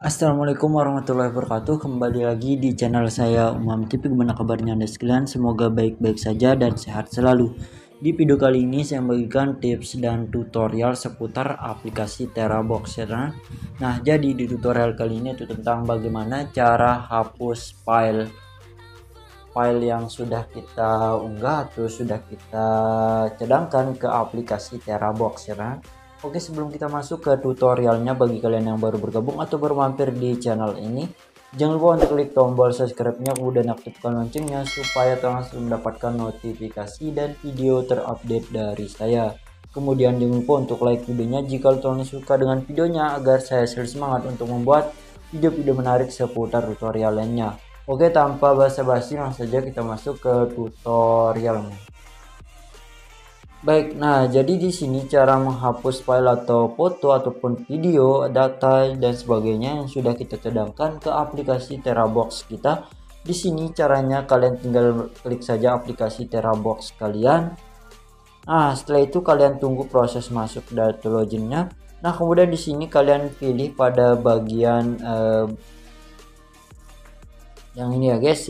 Assalamualaikum warahmatullahi wabarakatuh. Kembali lagi di channel saya Umam TV. Gimana kabarnya anda sekalian? Semoga baik-baik saja dan sehat selalu. Di video kali ini saya membagikan tips dan tutorial seputar aplikasi Terabox ya. Nah, jadi di tutorial kali ini itu tentang bagaimana cara hapus file yang sudah kita unggah atau sudah kita cadangkan ke aplikasi Terabox ya. Oke, sebelum kita masuk ke tutorialnya, bagi kalian yang baru bergabung atau baru mampir di channel ini, jangan lupa untuk klik tombol subscribe-nya kemudian aktifkan loncengnya supaya langsung mendapatkan notifikasi dan video terupdate dari saya. Kemudian jangan lupa untuk like videonya jika kalian suka dengan videonya agar saya selalu semangat untuk membuat video-video menarik seputar tutorial lainnya. Oke, tanpa basa-basi langsung saja kita masuk ke tutorialnya. Baik, nah jadi di sini cara menghapus file atau foto ataupun video, data dan sebagainya yang sudah kita cadangkan ke aplikasi Terabox kita. Di sini caranya kalian tinggal klik saja aplikasi Terabox kalian. Nah, setelah itu kalian tunggu proses masuk data loginnya. Nah, kemudian di sini kalian pilih pada bagian yang ini ya guys,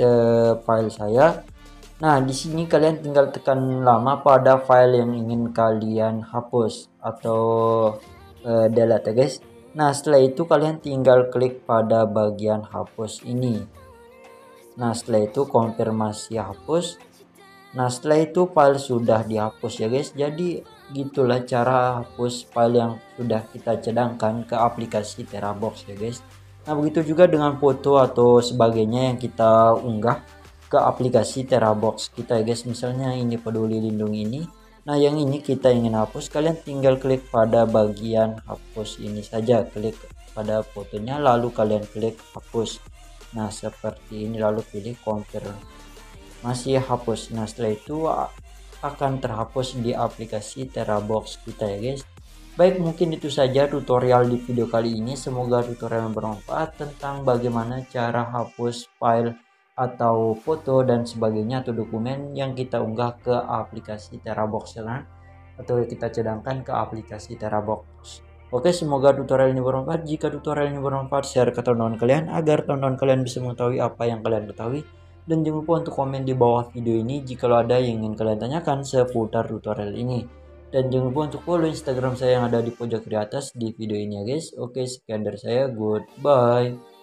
file saya. Nah, di sini kalian tinggal tekan lama pada file yang ingin kalian hapus atau delete ya guys. Nah, setelah itu kalian tinggal klik pada bagian hapus ini. Nah, setelah itu konfirmasi hapus. Nah, setelah itu file sudah dihapus ya guys. Jadi gitulah cara hapus file yang sudah kita cadangkan ke aplikasi Terabox ya guys. Nah, begitu juga dengan foto atau sebagainya yang kita unggah ke aplikasi Terabox kita ya guys. Misalnya ini Peduli Lindung ini. Nah, yang ini kita ingin hapus, kalian tinggal klik pada bagian hapus ini saja, klik pada fotonya lalu kalian klik hapus. Nah, seperti ini lalu pilih confirm masih hapus. Nah, setelah itu akan terhapus di aplikasi Terabox kita ya guys. Baik, mungkin itu saja tutorial di video kali ini. Semoga tutorial bermanfaat tentang bagaimana cara hapus file atau foto dan sebagainya atau dokumen yang kita unggah ke aplikasi Terabox atau kita cadangkan ke aplikasi Terabox. Oke, semoga tutorial ini bermanfaat. Jika tutorial ini bermanfaat, share ke teman-teman kalian agar teman-teman kalian bisa mengetahui apa yang kalian ketahui, dan jangan lupa untuk komen di bawah video ini jika ada yang ingin kalian tanyakan seputar tutorial ini, dan jangan lupa untuk follow Instagram saya yang ada di pojok kiri atas di video ini ya guys. Oke, sekian dari saya, goodbye.